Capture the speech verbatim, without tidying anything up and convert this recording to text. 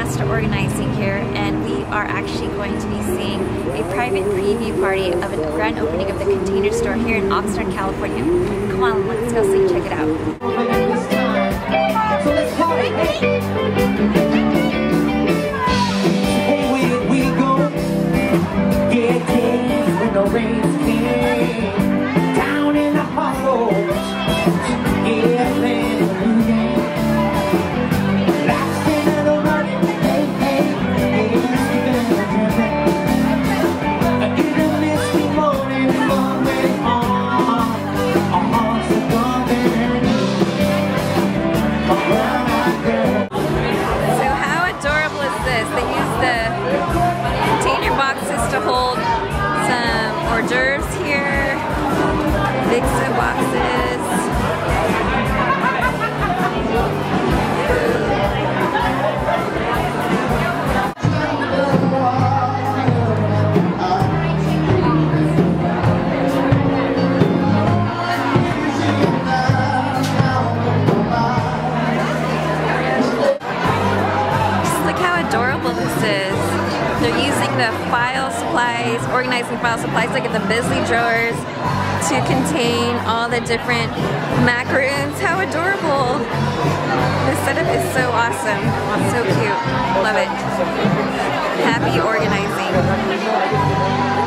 Master Organizing here, and we are actually going to be seeing a private preview party of a grand opening of the Container Store here in Oxnard, California. Come on, let's go see, check it out. They're using the file supplies, organizing file supplies, like in the Bisley drawers, to contain all the different macaroons. How adorable! This setup is so awesome, so cute. Love it. Happy organizing.